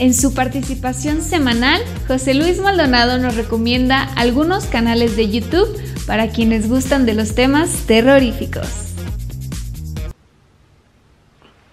En su participación semanal, José Luis Maldonado nos recomienda algunos canales de YouTube para quienes gustan de los temas terroríficos.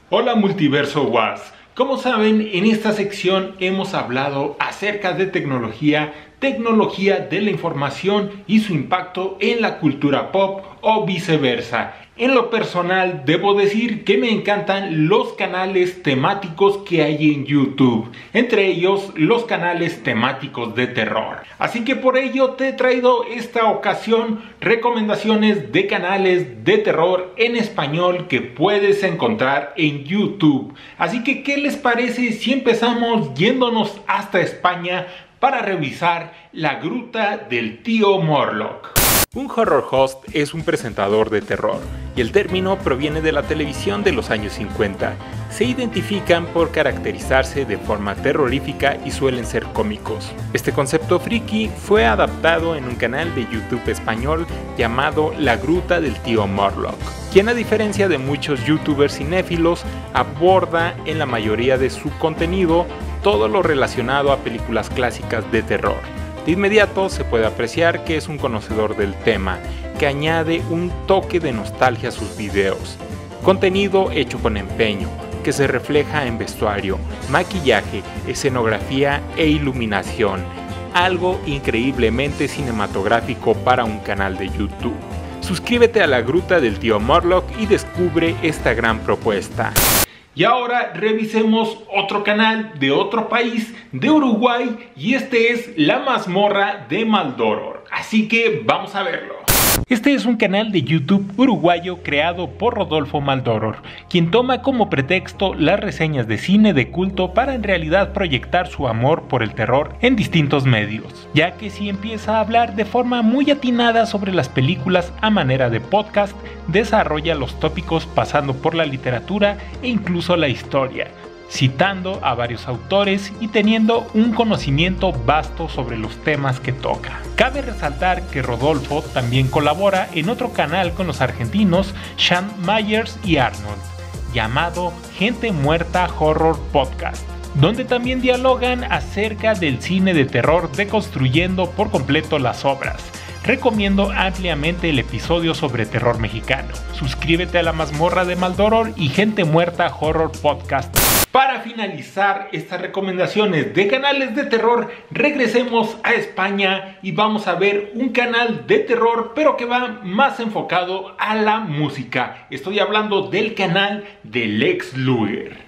Hola Multiverso UAZ. Como saben, en esta sección hemos hablado acerca de tecnología de la información y su impacto en la cultura pop o viceversa. En lo personal, debo decir que me encantan los canales temáticos que hay en YouTube, entre ellos los canales temáticos de terror. Así que por ello te he traído esta ocasión recomendaciones de canales de terror en español que puedes encontrar en YouTube. Así que, ¿qué les parece si empezamos yéndonos hasta España para revisar La Gruta del Tío Morlock? Un horror host es un presentador de terror, y el término proviene de la televisión de los años 50. Se identifican por caracterizarse de forma terrorífica y suelen ser cómicos. Este concepto friki fue adaptado en un canal de YouTube español llamado La Gruta del Tío Morlock, quien, a diferencia de muchos youtubers cinéfilos, aborda en la mayoría de su contenido todo lo relacionado a películas clásicas de terror. De inmediato se puede apreciar que es un conocedor del tema, que añade un toque de nostalgia a sus videos. Contenido hecho con empeño, que se refleja en vestuario, maquillaje, escenografía e iluminación. Algo increíblemente cinematográfico para un canal de YouTube. Suscríbete a La Gruta del Tío Morlock y descubre esta gran propuesta. Y ahora revisemos otro canal de otro país, de Uruguay, y este es La Mazmorra de Maldoror. Así que vamos a verlo. Este es un canal de YouTube uruguayo creado por Rodolfo Maldoror, quien toma como pretexto las reseñas de cine de culto para en realidad proyectar su amor por el terror en distintos medios, ya que sí empieza a hablar de forma muy atinada sobre las películas a manera de podcast, desarrolla los tópicos pasando por la literatura e incluso la historia, citando a varios autores y teniendo un conocimiento vasto sobre los temas que toca. Cabe resaltar que Rodolfo también colabora en otro canal con los argentinos Sean Myers y Arnold, llamado Gente Muerta Horror Podcast, donde también dialogan acerca del cine de terror deconstruyendo por completo las obras. Recomiendo ampliamente el episodio sobre terror mexicano. Suscríbete a La Mazmorra de Maldoror y Gente Muerta Horror Podcast. Para finalizar estas recomendaciones de canales de terror, regresemos a España y vamos a ver un canal de terror, pero que va más enfocado a la música. Estoy hablando del canal de Lex Luger.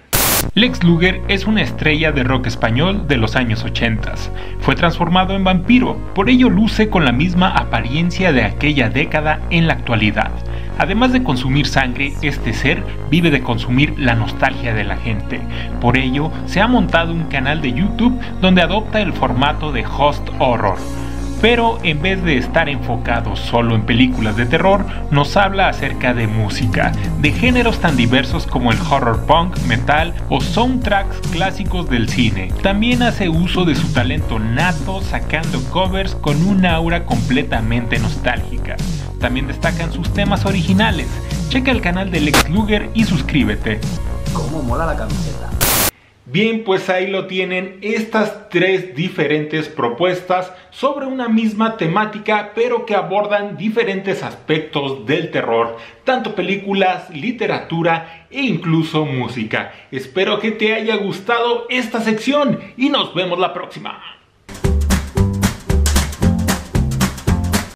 Lex Luger es una estrella de rock español de los años 80. Fue transformado en vampiro, por ello luce con la misma apariencia de aquella década en la actualidad. Además de consumir sangre, este ser vive de consumir la nostalgia de la gente. Por ello, se ha montado un canal de YouTube donde adopta el formato de host horror. Pero en vez de estar enfocado solo en películas de terror, nos habla acerca de música, de géneros tan diversos como el horror punk, metal o soundtracks clásicos del cine. También hace uso de su talento nato sacando covers con una aura completamente nostálgica. También destacan sus temas originales. Checa el canal de Lex Luger y suscríbete. ¿Cómo mola la camiseta? Bien, pues ahí lo tienen, estas tres diferentes propuestas sobre una misma temática, pero que abordan diferentes aspectos del terror, tanto películas, literatura e incluso música. Espero que te haya gustado esta sección y nos vemos la próxima.